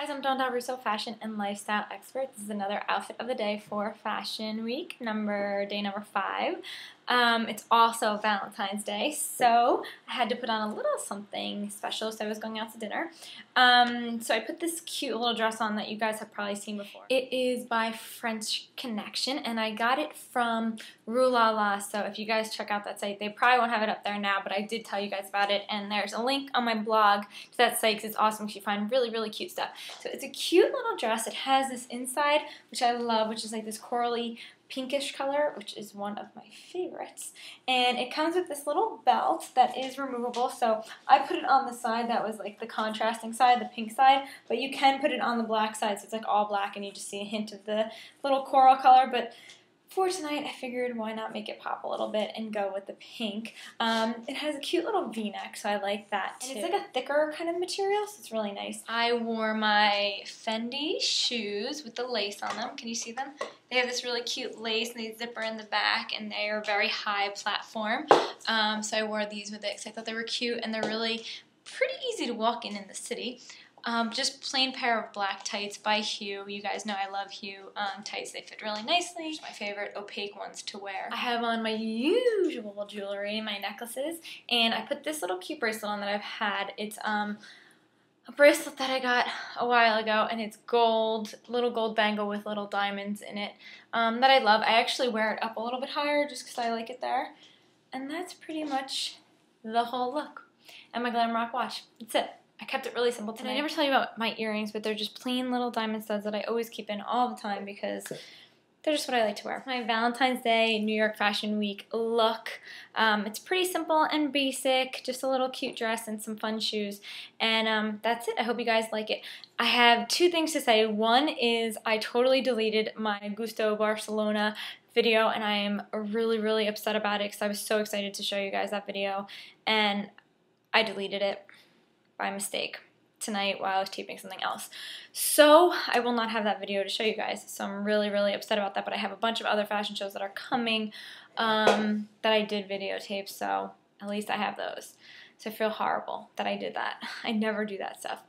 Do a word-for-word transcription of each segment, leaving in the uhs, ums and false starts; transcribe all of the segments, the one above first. Hey guys, I'm Dawn Del Russo, fashion and lifestyle expert. This is another outfit of the day for Fashion Week, number day number five. Um, it's also Valentine's Day, so I had to put on a little something special, so I was going out to dinner. Um, so I put this cute little dress on that you guys have probably seen before. It is by French Connection, and I got it from Rue La La, so if you guys check out that site, they probably won't have it up there now, but I did tell you guys about it, and there's a link on my blog to that site, because it's awesome, because you find really, really cute stuff. So it's a cute little dress. It has this inside, which I love, which is like this corally pinkish color, which is one of my favorites. And it comes with this little belt that is removable. So I put it on the side that was like the contrasting side, the pink side, but you can put it on the black side. So it's like all black and you just see a hint of the little coral color. But for tonight, I figured why not make it pop a little bit and go with the pink. Um, it has a cute little V-neck, so I like that too. And it's like a thicker kind of material, so it's really nice. I wore my Fendi shoes with the lace on them. Can you see them? They have this really cute lace and they zipper in the back, and they are very high platform. Um, so I wore these with it because I thought they were cute, and they're really pretty easy to walk in in the city. Um, just plain pair of black tights by H U E. You guys know I love H U E um, tights. They fit really nicely. These are my favorite opaque ones to wear. I have on my usual jewelry, my necklaces, and I put this little cute bracelet on that I've had. It's um, a bracelet that I got a while ago, and it's gold, little gold bangle with little diamonds in it um, that I love. I actually wear it up a little bit higher just because I like it there. And that's pretty much the whole look. And my Glamrock watch. That's it. I kept it really simple tonight. And I never tell you about my earrings, but they're just plain little diamond studs that I always keep in all the time because they're just what I like to wear. My Valentine's Day New York Fashion Week look. Um, it's pretty simple and basic, just a little cute dress and some fun shoes. And um, that's it. I hope you guys like it. I have two things to say. One is I totally deleted my Gusto Barcelona video, and I am really, really upset about it because I was so excited to show you guys that video, and I deleted it by mistake tonight while I was taping something else. So I will not have that video to show you guys, so I'm really, really upset about that, but I have a bunch of other fashion shows that are coming um, that I did videotape, so at least I have those. So I feel horrible that I did that. I never do that stuff.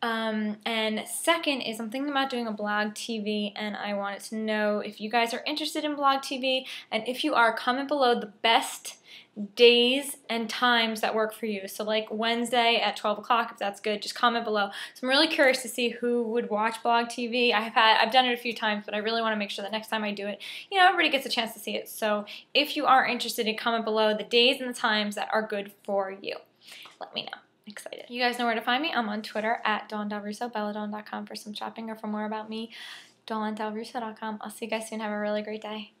Um, and second is I'm thinking about doing a blog T V, and I wanted to know if you guys are interested in blog T V, and if you are, comment below the best days and times that work for you. So like Wednesday at twelve o'clock, if that's good, just comment below. So I'm really curious to see who would watch blog T V. I've had, I've done it a few times, but I really want to make sure that next time I do it, you know, everybody gets a chance to see it. So if you are interested, in comment below the days and the times that are good for you. Let me know. Excited. You guys know where to find me. I'm on Twitter at Dawn Del Russo, Bella Dawn dot com for some shopping, or for more about me, Dawn Del Russo dot com. I'll see you guys soon. Have a really great day.